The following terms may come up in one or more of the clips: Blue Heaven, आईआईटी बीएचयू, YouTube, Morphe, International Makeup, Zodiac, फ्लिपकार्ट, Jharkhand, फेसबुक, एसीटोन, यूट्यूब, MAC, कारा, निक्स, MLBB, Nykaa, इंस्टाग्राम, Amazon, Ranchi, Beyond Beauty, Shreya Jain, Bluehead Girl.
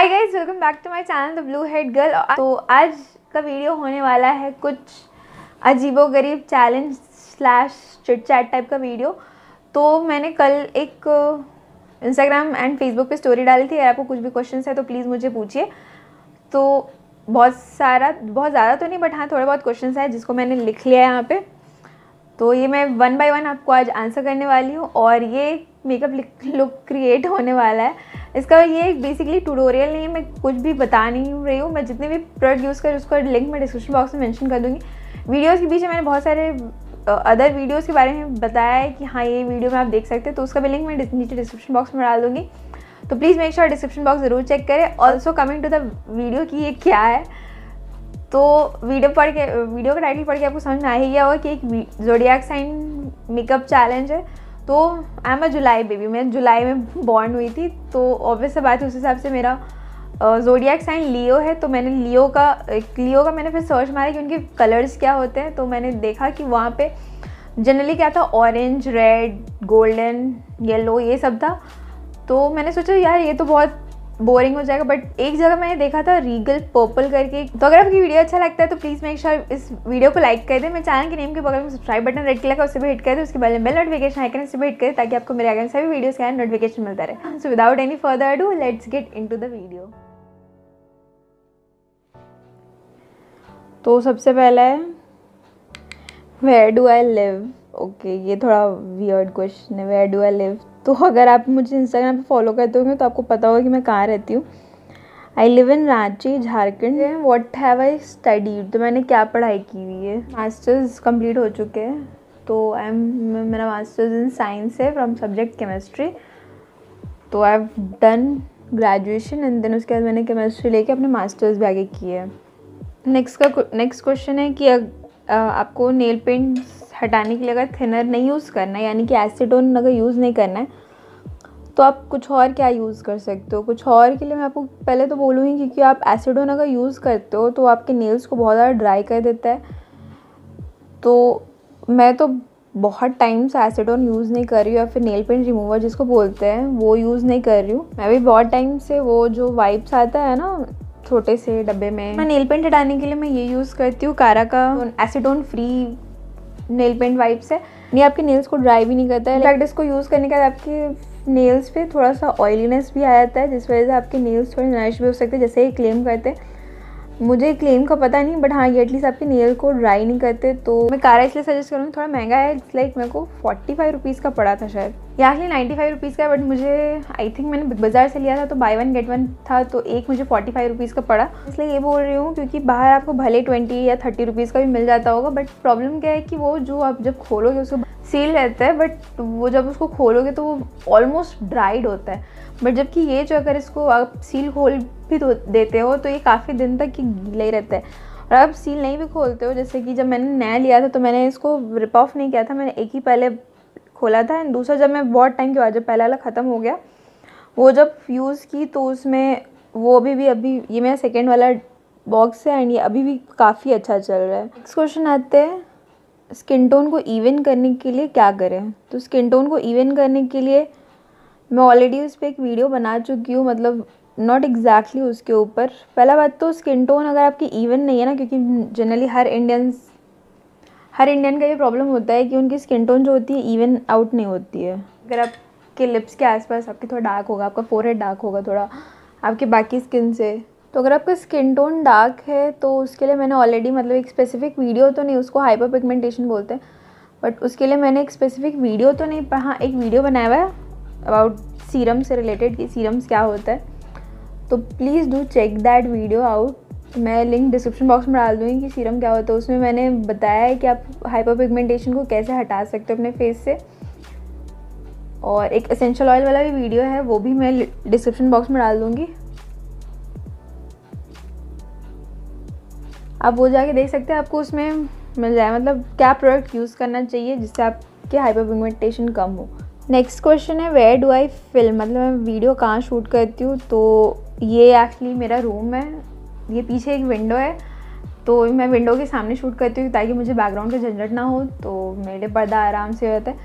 Hi guys, welcome back to my channel the blue head girl. तो आज का video होने वाला है कुछ अजीबोगरीब चैलेंज / चिट चैट टाइप का वीडियो। तो मैंने कल एक इंस्टाग्राम एंड फेसबुक पे स्टोरी डाली थी, अगर आपको कुछ भी क्वेश्चंस है तो प्लीज़ मुझे पूछिए। तो बहुत ज़्यादा तो नहीं, बट हाँ थोड़े बहुत क्वेश्चंस है जिसको मैंने लिख लिया है यहाँ पर। तो ये मैं 1 by 1 आपको आज आंसर करने वाली हूँ और ये मेकअप लुक क्रिएट होने वाला है। इसका ये बेसिकली ट्यूटोरियल नहीं है, मैं कुछ भी बता नहीं रही हूँ। मैं जितने भी प्रोडक्ट यूज़ करूँ उसका लिंक मैं डिस्क्रिप्शन बॉक्स में मेंशन कर दूँगी। वीडियोस के बीच मैंने बहुत सारे अदर वीडियोस के बारे में बताया है कि हाँ ये वीडियो में आप देख सकते हैं, तो उसका भी लिंक मैं नीचे डिस्क्रिप्शन बॉक्स में डाल दूँगी। तो please make sure description box ज़रूर चेक करें। Also coming to the video कि ये क्या है, तो वीडियो का टाइटल पढ़ के आपको समझ में आ ही गया होगा कि एक ज़ोडियाक साइन मेकअप चैलेंज है। तो I am a July baby, मैं जुलाई में बॉर्न हुई थी, तो ऑब्वियस सी बात है उस हिसाब से मेरा ज़ोडियाक साइन लियो है। तो मैंने लियो का मैंने फिर सर्च मारा कि उनके कलर्स क्या होते हैं। तो मैंने देखा कि वहाँ पे जनरली क्या था, ऑरेंज, रेड, गोल्डन, येलो, ये सब था। तो मैंने सोचा यार ये तो बहुत बोरिंग हो जाएगा, बट एक जगह मैंने देखा था रीगल पर्पल करके। तो अगर आपकी वीडियो अच्छा लगता है तो प्लीज़ मेक श्योर इस वीडियो को लाइक कर दें। मेरे चैनल के नेम के बगल में सब्सक्राइब बटन रेड कलर का, उससे भी हिट कर दें। उसके बाद में बेल नोटिफिकेशन आइकन, उससे भी हिट करें ताकि आपको मेरे आगे सभी वीडियोस का नोटिफिकेशन मिलता रहे। So without any further do let's get into the video. तो सबसे पहला है where do I live. Okay, ये थोड़ा वियर्ड क्वेश्चन है, वेयर डू आई लिव। तो अगर आप मुझे इंस्टाग्राम पे फॉलो करते होंगे तो आपको पता होगा कि मैं कहाँ रहती हूँ। I live in Ranchi, Jharkhand. What have I studied, तो मैंने क्या पढ़ाई की हुई है। मास्टर्स कंप्लीट हो चुके हैं, तो मेरा मास्टर्स इन साइंस है फ्रॉम सब्जेक्ट केमिस्ट्री। तो I have done graduation and then उसके बाद मैंने केमिस्ट्री लेके अपने मास्टर्स भी आगे किए हैं। नेक्स्ट क्वेश्चन है कि आपको नेल पेंट्स हटाने के लिए अगर थिनर नहीं यूज़ करना है, यानी कि एसीटोन अगर यूज़ नहीं करना है, तो आप कुछ और क्या यूज़ कर सकते हो। कुछ और के लिए मैं आपको पहले तो बोलूँगी क्योंकि आप एसीटोन अगर यूज़ करते हो तो आपके नेल्स को बहुत ज़्यादा ड्राई कर देता है। तो मैं तो बहुत टाइम से एसीटोन यूज़ नहीं कर रही हूँ, या फिर नेल पेंट रिमूवर जिसको बोलते हैं वो यूज़ नहीं कर रही हूँ। मैं भी बहुत टाइम से वो जो वाइप्स आता है ना छोटे से डब्बे में, मैं नेल पेंट हटाने के लिए मैं ये यूज़ करती हूँ। कारा का एसीटोन free nail paint wipes है, ये आपके नेल्स को ड्राई भी नहीं करता है। इनफैक्ट इसको यूज़ करने के बाद आपके नेल्स पे थोड़ा सा ऑयलीनेस भी आ जाता है, जिस वजह से आपके नेल्स थोड़े नरिश भी हो सकते हैं जैसे ये क्लेम करते हैं। मुझे क्लेम का पता नहीं, बट हाँ ये एटलीस्ट आपके नेल को ड्राई नहीं करते। तो मैं कारा इसलिए सजेस्ट करूँगी, थोड़ा महंगा है। इट्स लाइक मेरे को 45 रुपीज़ का पड़ा था शायद, या फिर 95 रुपीज़ का, बट मुझे आई थिंक मैंने बिग बाज़ार से लिया था तो buy 1 get 1 था, तो एक मुझे 45 रुपीज़ का पड़ा। इसलिए ये बोल रही हूँ क्योंकि बाहर आपको भले 20 या 30 रुपीज़ का भी मिल जाता होगा, बट प्रॉब्लम क्या है कि वो जो आप जब खोलोगे उसको सील रहता है, बट वो जब उसको खोलोगे तो वो ऑलमोस्ट ड्राइड होता है। बट जबकि ये जो अगर इसको आप सील खोल भी देते हो तो ये काफ़ी दिन तक गीला ही रहता है। और आप सील नहीं भी खोलते हो, जैसे कि जब मैंने नया लिया था तो मैंने इसको रिप ऑफ नहीं किया था, मैंने एक ही पहले खोला था। एंड दूसरा जब मैं बहुत टाइम के बाद जब पहला वाला ख़त्म हो गया वो जब यूज़ की तो उसमें वो अभी ये मेरा सेकेंड वाला बॉक्स है एंड ये अभी भी काफ़ी अच्छा चल रहा है। नेक्स्ट क्वेश्चन आते हैं स्किन टोन को इवन करने के लिए क्या करें। तो स्किन टोन को इवन करने के लिए मैं ऑलरेडी उस पर एक वीडियो बना चुकी हूँ, मतलब नॉट एग्जैक्टली उसके ऊपर। पहला बात तो स्किन टोन अगर आपकी इवन नहीं है ना, क्योंकि जनरली हर इंडियन का ये प्रॉब्लम होता है कि उनकी स्किन टोन जो होती है इवन आउट नहीं होती है। अगर आपके लिप्स के आसपास आपके थोड़ा डार्क होगा, आपका फोरहेड डार्क होगा थोड़ा आपके बाकी स्किन से, तो अगर आपका स्किन टोन डार्क है तो उसके लिए मैंने ऑलरेडी मतलब एक स्पेसिफिक वीडियो तो नहीं, उसको हाइपर पिगमेंटेशन बोलते हैं, बट उसके लिए मैंने एक स्पेसिफिक वीडियो तो नहीं पर हाँ एक वीडियो बनाया हुआ है अबाउट सीरम से रिलेटेड कि सीरम्स क्या होता है। तो please do check that video out, मैं लिंक डिस्क्रिप्शन बॉक्स में डाल दूँगी कि सीरम क्या होता है। उसमें मैंने बताया है कि आप हाइपर पिगमेंटेशन को कैसे हटा सकते हो अपने फेस से, और एक एसेंशियल ऑयल वाला भी वीडियो है वो भी मैं डिस्क्रिप्शन बॉक्स में डाल दूँगी, आप वो जाके देख सकते हैं। आपको उसमें मिल जाए मतलब क्या प्रोडक्ट यूज़ करना चाहिए जिससे आपके हाइपर पिगमेंटेशन कम हो। नेक्स्ट क्वेश्चन है वेयर डू आई फिल्म, मतलब मैं वीडियो कहाँ शूट करती हूँ। तो ये एक्चुअली मेरा रूम है, ये पीछे एक विंडो है, तो मैं विंडो के सामने शूट करती हूँ ताकि मुझे बैकग्राउंड का झंझट ना हो, तो मेरे लिए पर्दा आराम से होता है।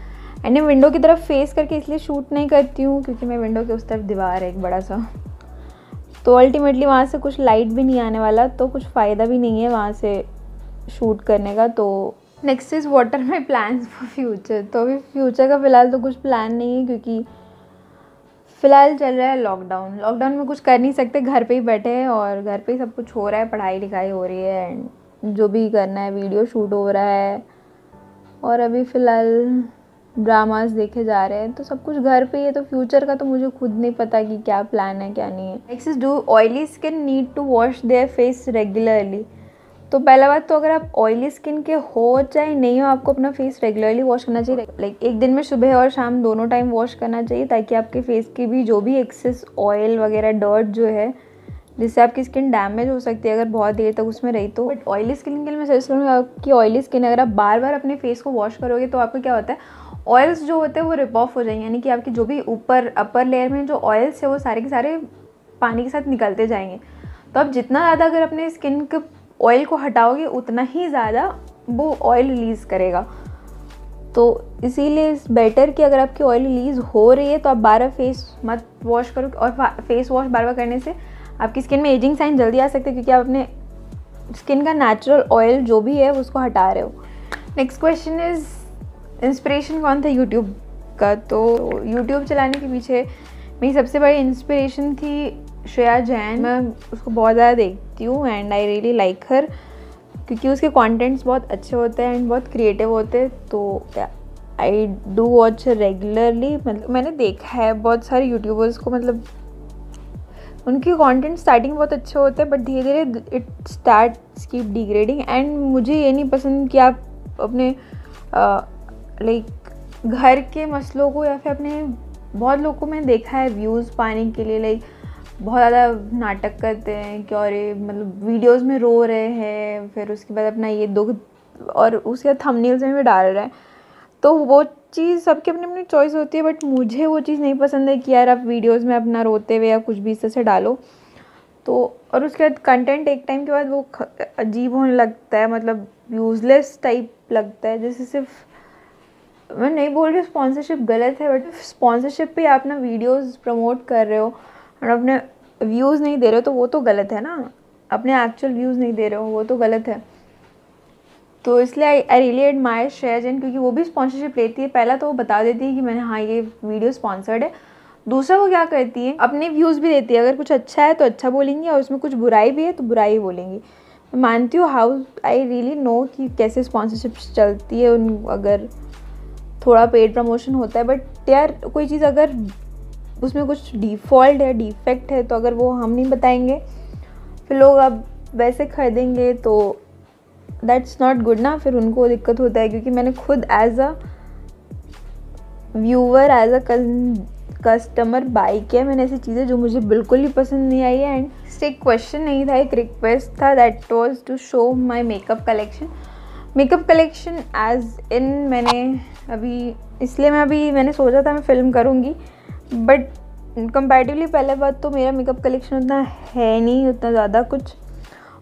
एंड मैं विंडो की तरफ फेस करके इसलिए शूट नहीं करती हूँ क्योंकि मैं विंडो के उस तरफ दीवार है एक बड़ा सा, तो अल्टीमेटली वहाँ से कुछ लाइट भी नहीं आने वाला, तो कुछ फ़ायदा भी नहीं है वहाँ से शूट करने का। तो next is what are my plans for future. तो अभी फ्यूचर का फ़िलहाल तो कुछ प्लान नहीं है, क्योंकि फ़िलहाल चल रहा है लॉकडाउन। लॉकडाउन में कुछ कर नहीं सकते, घर पे ही बैठे हैं और घर पे ही सब कुछ हो रहा है, पढ़ाई लिखाई हो रही है एंड जो भी करना है, वीडियो शूट हो रहा है और अभी फ़िलहाल ड्रामास देखे जा रहे हैं, तो सब कुछ घर पे ही है। तो फ्यूचर का तो मुझे खुद नहीं पता कि क्या प्लान है क्या नहीं है। Next is do oily skin need to wash their face regularly. तो पहला बात तो अगर आप ऑयली स्किन के हो चाहे नहीं हो, आपको अपना फेस रेगुलरली वॉश करना चाहिए। लाइक एक दिन में सुबह और शाम दोनों टाइम वॉश करना चाहिए, ताकि आपके फेस की भी जो भी एक्सेस ऑयल वगैरह डर्ट जो है, जिससे आपकी स्किन डैमेज हो सकती है अगर बहुत देर तक उसमें रही तो। बट ऑयली स्किन के लिए मैं सजेस्ट करूँगा कि ऑयली स्किन अगर आप बार बार अपने फेस को वॉश करोगे तो आपको क्या होता है, ऑयल्स जो होते हैं वो रिप ऑफ हो जाएंगे। यानी कि आपकी जो भी ऊपर अपर लेयर में जो ऑयल्स है वो सारे के सारे पानी के साथ निकलते जाएंगे। तो आप जितना ज़्यादा अगर अपने स्किन के ऑयल को हटाओगे उतना ही ज़्यादा वो ऑयल रिलीज़ करेगा। तो इसीलिए इस बेटर कि अगर आपकी ऑयल रिलीज़ हो रही है तो आप बार बार फेस मत वॉश करो। और फेस वॉश बार बार करने से आपकी स्किन में एजिंग साइन जल्दी आ सकते हैं, क्योंकि आप अपने स्किन का नेचुरल ऑयल जो भी है उसको हटा रहे हो। नेक्स्ट क्वेश्चन इज़ इंस्पिरेशन कौन था यूट्यूब का। तो यूट्यूब चलाने के पीछे मेरी सबसे बड़ी इंस्पिरेशन थी श्रेया जैन। मैं उसको बहुत ज़्यादा देखती हूँ and I really like her, क्योंकि उसके कंटेंट्स बहुत अच्छे होते हैं एंड बहुत क्रिएटिव होते हैं। तो आई डू वॉच रेगुलरली। मतलब मैंने देखा है बहुत सारे यूट्यूबर्स को, मतलब उनके कंटेंट स्टार्टिंग बहुत अच्छे होते हैं बट धीरे धीरे it starts keep degrading. And मुझे ये नहीं पसंद कि आप अपने लाइक घर के मसलों को या फिर अपने, बहुत लोगों को मैंने देखा है व्यूज़ पाने के लिए लाइक बहुत ज़्यादा नाटक करते हैं कि और ये मतलब वीडियोस में रो रहे हैं, फिर उसके बाद अपना ये दुख और उसके बाद थंबनेल्स में भी डाल रहे हैं। तो वो चीज़ सबके अपनी अपनी चॉइस होती है, बट मुझे वो चीज़ नहीं पसंद है कि यार आप वीडियोस में अपना रोते हुए या कुछ भी इस तरह से डालो। तो और उसके बाद कंटेंट एक टाइम के बाद वो अजीब होने लगता है, मतलब यूज़लेस टाइप लगता है। जैसे सिर्फ, मैं नहीं बोल रही स्पॉन्सरशिप गलत है, बट स्पॉन्सरशिप पे आप ना वीडियोस प्रमोट कर रहे हो और अपने व्यूज़ नहीं दे रहे हो तो वो तो गलत है ना, अपने एक्चुअल व्यूज़ नहीं दे रहे हो वो तो गलत है। तो इसलिए I really admire Shreya Jain, क्योंकि वो भी स्पॉन्सरशिप लेती है। पहला तो वो बता देती है कि मैंने हाँ ये वीडियो स्पॉन्सर्ड है। दूसरा वो क्या करती है, अपने व्यूज़ भी देती है। अगर कुछ अच्छा है तो अच्छा बोलेंगी और उसमें कुछ बुराई भी है तो बुराई बोलेंगी। मैं मानती हूँ, हाउ आई रियली नो कि कैसे स्पॉन्सरशिप्स चलती है उन, अगर थोड़ा पेड प्रमोशन होता है। बट यार कोई चीज़ अगर उसमें कुछ डिफ़ॉल्ट है, डिफेक्ट है, तो अगर वो हम नहीं बताएंगे फिर लोग अब वैसे खरीदेंगे तो दैट्स नॉट गुड ना, फिर उनको दिक्कत होता है। क्योंकि मैंने खुद as a viewer, as a customer buy किया, मैंने ऐसी चीज़ें जो मुझे बिल्कुल ही पसंद नहीं आई है। एंड इससे एक क्वेश्चन नहीं था, एक रिक्वेस्ट था, that was to show my makeup collection. Makeup collection as in मैंने अभी, इसलिए मैं अभी मैंने सोचा था मैं फ़िल्म करूँगी, बट कंपैरेटिवली पहले बात तो मेरा मेकअप कलेक्शन उतना है नहीं, उतना ज़्यादा कुछ।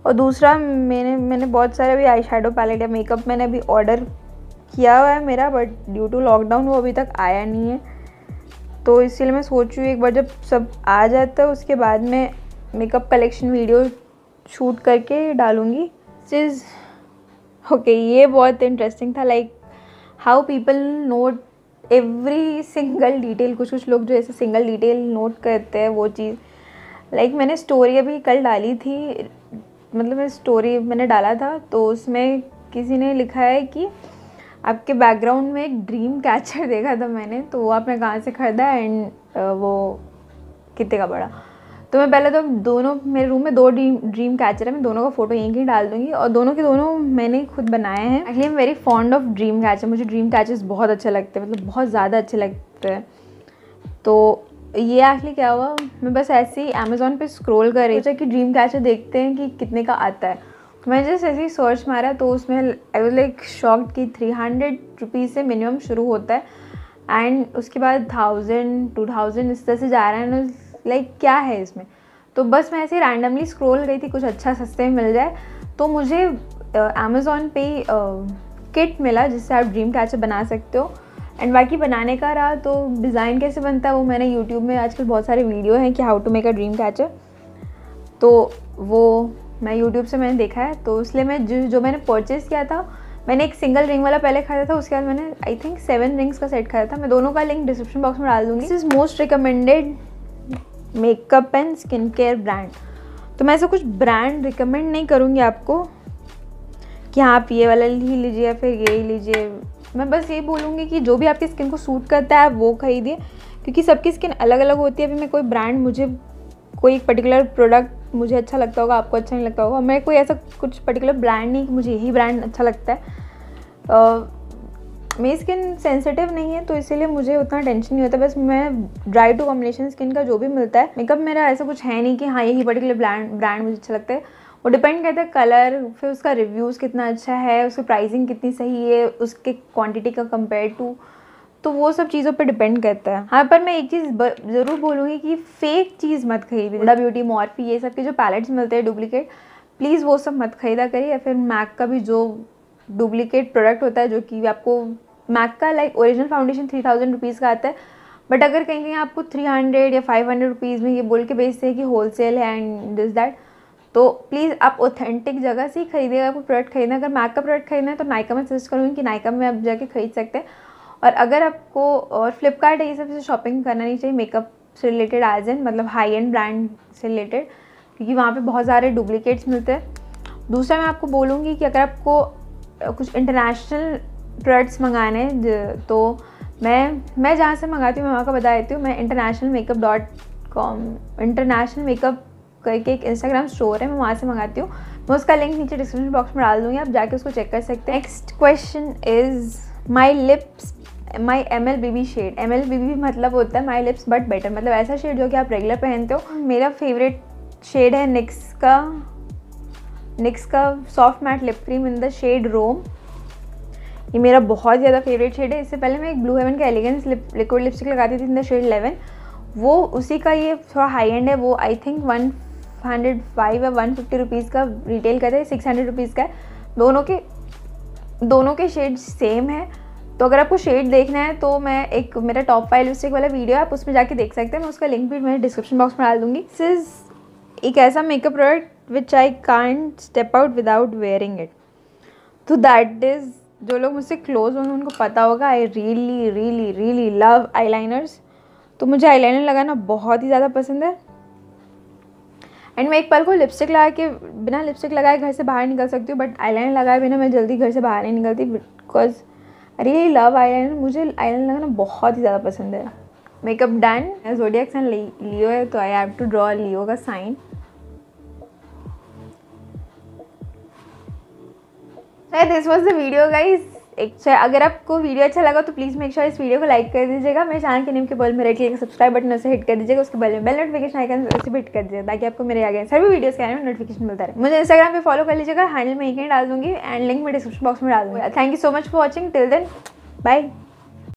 और दूसरा मैंने बहुत सारे अभी आई शेडो पैलेट या मेकअप मैंने अभी ऑर्डर किया हुआ है मेरा, बट ड्यू टू लॉकडाउन वो अभी तक आया नहीं है। तो इसीलिए मैं सोच रही हूँ एक बार जब सब आ जाता है उसके बाद मैं मेकअप कलेक्शन वीडियो शूट करके डालूँगी। चीज़ ओके, ये बहुत इंटरेस्टिंग था, like how people note every single detail. कुछ कुछ लोग जो ऐसे सिंगल डिटेल नोट करते हैं वो चीज़, लाइक मैंने स्टोरी अभी कल डाली थी, मतलब मैं स्टोरी मैंने डाला था तो उसमें किसी ने लिखा है कि आपके बैकग्राउंड में एक ड्रीम कैचर देखा था मैंने, तो वो आपने कहाँ से ख़रीदा एंड वो कितने का पड़ा। तो मैं पहले तो दोनों, मेरे रूम में दो ड्रीम कैचर है, मैं दोनों का फ़ोटो यहीं कहीं डाल दूँगी और दोनों के दोनों मैंने खुद बनाए हैं। Actually I am very fond of dream catcher, मुझे ड्रीम कैचर्स बहुत अच्छे लगते हैं, मतलब बहुत ज़्यादा अच्छे लगते हैं। तो ये एक्चुअली क्या हुआ, मैं बस ऐसे ही अमेज़ॉन पे स्क्रॉल कर रही थी कि ड्रीम कैचर देखते हैं कि कितने का आता है। तो मैंने जस्ट ऐसे ही सर्च मारा तो उसमें आई वाज लाइक शॉक्ड कि 300 रुपीज़ से मिनिमम शुरू होता है एंड उसके बाद 1000, 2000 इस तरह से जा रहा है। लाइक क्या है इसमें। तो बस मैं ऐसे रैंडमली स्क्रॉल गई थी, कुछ अच्छा सस्ते में मिल जाए। तो मुझे अमेज़ॉन पे किट मिला जिससे आप ड्रीम कैचर बना सकते हो एंड बाकी बनाने का रहा तो डिज़ाइन कैसे बनता है वो मैंने यूट्यूब में, आजकल बहुत सारे वीडियो हैं कि how to make a dream catcher, तो वो मैं YouTube से मैंने देखा है, तो इसलिए मैं जो मैंने परचेज़ किया था, मैंने एक सिंगल रिंग वाला पहले खरीदा था, उसके बाद मैंने आई थिंक 7 रिंग्स का सेट खरीदा था। मैं दोनों का लिंक डिस्क्रिप्शन बॉक्स में डाल दूँगी। This is most recommended makeup and skin care brand. तो मैं ऐसा कुछ ब्रांड रिकमेंड नहीं करूँगी आपको कि हाँ आप ये वाला ही लीजिए या फिर ये ही लीजिए। मैं बस ये बोलूँगी कि जो भी आपकी स्किन को सूट करता है वो खरीदिए, क्योंकि सबकी स्किन अलग अलग होती है। अभी मैं कोई ब्रांड, मुझे कोई एक पर्टिकुलर प्रोडक्ट मुझे अच्छा लगता होगा, आपको अच्छा नहीं लगता होगा। मैं कोई ऐसा कुछ पर्टिकुलर ब्रांड नहीं कि मुझे यही ब्रांड अच्छा लगता है। मेरी स्किन सेंसिटिव नहीं है तो इसीलिए मुझे उतना टेंशन नहीं होता। बस मैं ड्राई टू कॉम्बिनेशन स्किन का जो भी मिलता है मेकअप, मेरा ऐसा कुछ है नहीं कि हाँ यही पर्टिकुलर ब्रांड मुझे अच्छा लगता है। वो डिपेंड करता है कलर, फिर उसका रिव्यूज़ कितना अच्छा है, उसकी प्राइसिंग कितनी सही है, उसके क्वांटिटी का कंपेयर टू, तो वो सब चीज़ों पे डिपेंड करता है। हाँ, पर मैं एक चीज़ ज़रूर बोलूँगी कि फ़ेक चीज़ मत खरीदिए। बियॉन्ड ब्यूटी, मॉर्फी, ये सब के जो पैलेट्स मिलते हैं डुप्लीकेट, प्लीज़ वो सब मत खरीदा करिए। या फिर मैक का भी जो डुप्लीकेट प्रोडक्ट होता है, जो कि आपको मैक का लाइक ओरिजिनल फाउंडेशन 3000 रुपीज़ का आता है, बट अगर कहीं कहीं आपको 300 या 500 रुपीज़ में ये बोल के बेचते हैं कि होलसेल है एंड दिस दैट, तो प्लीज़ आप ऑथेंटिक जगह से ही खरीदिएगा। आपको प्रोडक्ट खरीदना, अगर मैक का प्रोडक्ट खरीदना है तो नायका में सजेस्ट करूँगी कि नायका में आप जाके खरीद सकते हैं। और अगर आपको और फ्लिपकार्ट ये सबसे शॉपिंग करना नहीं चाहिए मेकअप से रिलेटेड, एज एन मतलब हाई एंड ब्रांड से रिलेटेड, क्योंकि वहाँ पे बहुत सारे डुप्लीकेट्स मिलते हैं। दूसरा मैं आपको बोलूँगी कि अगर आपको कुछ इंटरनेशनल प्रोडक्ट्स मंगाने हैं तो मैं जहाँ से मंगाती हूँ मैं वहाँ का बता देती हूँ। मैं internationalmakeup.com, इंटरनेशनल मेकअप करके एक इंस्टाग्राम स्टोर है, मैं वहाँ से मंगाती हूँ। मैं उसका लिंक नीचे डिस्क्रिप्शन बॉक्स में डाल दूँगी, आप जाके उसको चेक कर सकते हैं। Next question is my lips, my MLBB shade. MLBB मतलब होता है माई लिप्स बट बेटर, मतलब ऐसा शेड जो कि आप रेगुलर पहनते हो। मेरा फेवरेट शेड है निक्स का soft matte lip cream in the shade Rome. ये मेरा बहुत ज़्यादा फेवरेट शेड है। इससे पहले मैं एक ब्लू हेवन का एलिगेंस लिक्विड लिपस्टिक लगाती थी इन द शेड 11, वो उसी का ये थोड़ा हाई एंड है, वो आई थिंक 105 या 150 रुपीज़ का रिटेल करता है, 600 रुपीज़ का है। दोनों के शेड सेम है। तो अगर आपको शेड देखना है तो मैं एक मेरा टॉप 5 लिपस्टिक वाला वीडियो है, आप उसमें जाके देख सकते हैं। मैं उसका लिंक भी मैं डिस्क्रिप्शन बॉक्स में डाल दूँगी। दिस इज़ एक ऐसा makeup product which I can't step out without wearing it. तो दैट इज़, जो लोग मुझसे क्लोज होंगे उनको पता होगा, I really really really love eyeliners. तो मुझे आईलाइनर लगाना बहुत ही ज़्यादा पसंद है। एंड मैं एक पल को लिपस्टिक लगा के, बिना लिपस्टिक लगाए घर से बाहर निकल सकती हूँ, बट आईलाइनर लगाए बिना मैं जल्दी घर से बाहर नहीं निकलती, because I really love eyeliner. मुझे आईलाइनर लगाना बहुत ही ज़्यादा पसंद है। Makeup done. Zodiac sign Leo है तो I have to draw Leo का sign. This was the video guys. अगर आपको वीडियो अच्छा लगा तो प्लीज़ मेक श्योर इस वीडियो को लाइक कर दीजिएगा। मेरे चैनल के नेम के बॉल में रेड कलर का सब्सक्राइब बटन उसे हिट कर दीजिएगा, उसके बॉल में बेल नोटिफिकेशन आइकन उसे हिट कर दीजिएगा, ताकि आपको मेरे आगे सभी वीडियोस के बारे में नोटिफिकेशन मिलता रहे। मुझे इंस्टाग्राम पे फॉलो कर लीजिएगा, हैंडल मैं यहीं डाल दूँगी एंड लिंक मैं डिस्क्रिप्शन बॉक्स में डाल दूँगी। Thank you so much for watching. Till then bye.